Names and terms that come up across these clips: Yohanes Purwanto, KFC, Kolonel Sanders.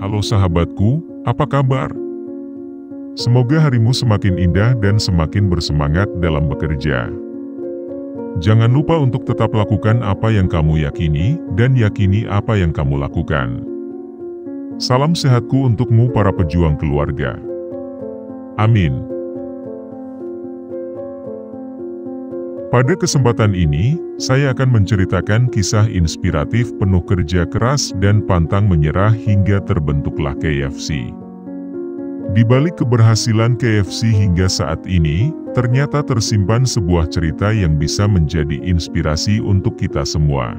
Halo sahabatku, apa kabar? Semoga harimu semakin indah dan semakin bersemangat dalam bekerja. Jangan lupa untuk tetap lakukan apa yang kamu yakini, dan yakini apa yang kamu lakukan. Salam sehatku untukmu para pejuang keluarga. Amin. Pada kesempatan ini, saya akan menceritakan kisah inspiratif penuh kerja keras dan pantang menyerah hingga terbentuklah KFC. Di balik keberhasilan KFC hingga saat ini, ternyata tersimpan sebuah cerita yang bisa menjadi inspirasi untuk kita semua.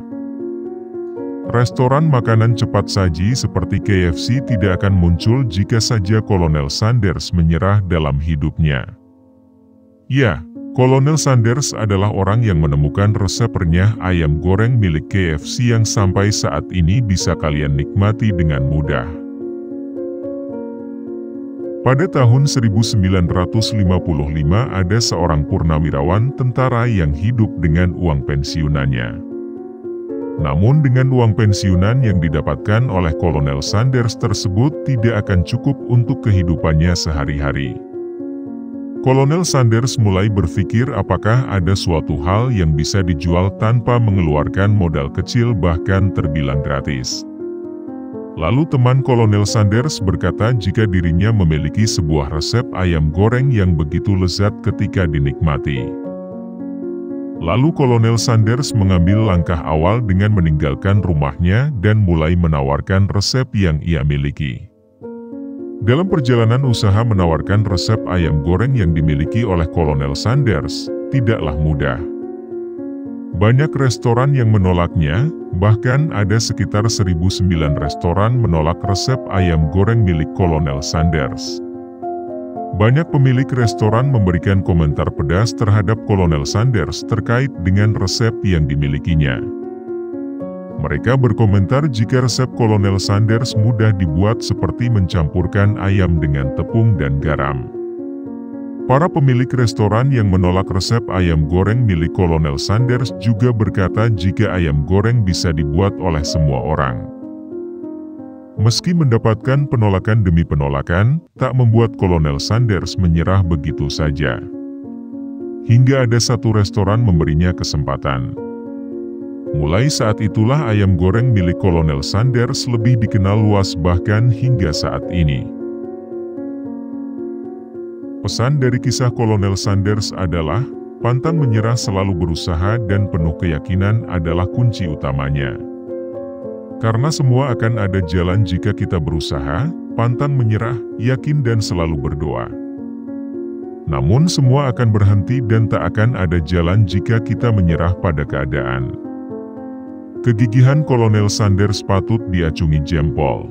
Restoran makanan cepat saji seperti KFC tidak akan muncul jika saja Kolonel Sanders menyerah dalam hidupnya. Ya, Kolonel Sanders adalah orang yang menemukan resep renyah ayam goreng milik KFC yang sampai saat ini bisa kalian nikmati dengan mudah. Pada tahun 1955 ada seorang purnawirawan tentara yang hidup dengan uang pensiunannya. Namun dengan uang pensiunan yang didapatkan oleh Kolonel Sanders tersebut tidak akan cukup untuk kehidupannya sehari-hari. Kolonel Sanders mulai berpikir apakah ada suatu hal yang bisa dijual tanpa mengeluarkan modal kecil bahkan terbilang gratis. Lalu teman Kolonel Sanders berkata jika dirinya memiliki sebuah resep ayam goreng yang begitu lezat ketika dinikmati. Lalu Kolonel Sanders mengambil langkah awal dengan meninggalkan rumahnya dan mulai menawarkan resep yang ia miliki. Dalam perjalanan usaha menawarkan resep ayam goreng yang dimiliki oleh Kolonel Sanders, tidaklah mudah. Banyak restoran yang menolaknya, bahkan ada sekitar 1.009 restoran menolak resep ayam goreng milik Kolonel Sanders. Banyak pemilik restoran memberikan komentar pedas terhadap Kolonel Sanders terkait dengan resep yang dimilikinya. Mereka berkomentar jika resep Kolonel Sanders mudah dibuat seperti mencampurkan ayam dengan tepung dan garam. Para pemilik restoran yang menolak resep ayam goreng milik Kolonel Sanders juga berkata jika ayam goreng bisa dibuat oleh semua orang. Meski mendapatkan penolakan demi penolakan, tak membuat Kolonel Sanders menyerah begitu saja. Hingga ada satu restoran memberinya kesempatan. Mulai saat itulah ayam goreng milik Kolonel Sanders lebih dikenal luas bahkan hingga saat ini. Pesan dari kisah Kolonel Sanders adalah, pantang menyerah selalu berusaha dan penuh keyakinan adalah kunci utamanya. Karena semua akan ada jalan jika kita berusaha, pantang menyerah, yakin dan selalu berdoa. Namun semua akan berhenti dan tak akan ada jalan jika kita menyerah pada keadaan. Kegigihan Kolonel Sanders patut diacungi jempol.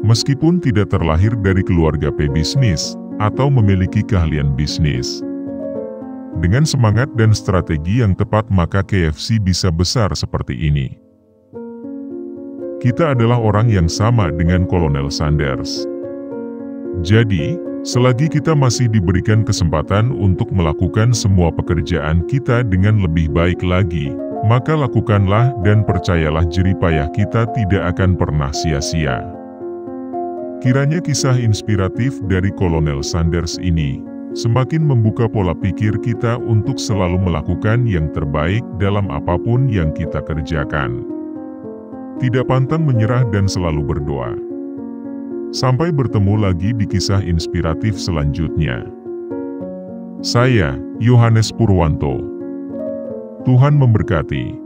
Meskipun tidak terlahir dari keluarga pebisnis, atau memiliki keahlian bisnis. Dengan semangat dan strategi yang tepat maka KFC bisa besar seperti ini. Kita adalah orang yang sama dengan Kolonel Sanders. Jadi, selagi kita masih diberikan kesempatan untuk melakukan semua pekerjaan kita dengan lebih baik lagi, maka lakukanlah dan percayalah jeripayah kita tidak akan pernah sia-sia. Kiranya kisah inspiratif dari Kolonel Sanders ini semakin membuka pola pikir kita untuk selalu melakukan yang terbaik dalam apapun yang kita kerjakan. Tidak pantang menyerah dan selalu berdoa. Sampai bertemu lagi di kisah inspiratif selanjutnya. Saya, Yohanes Purwanto. Tuhan memberkati.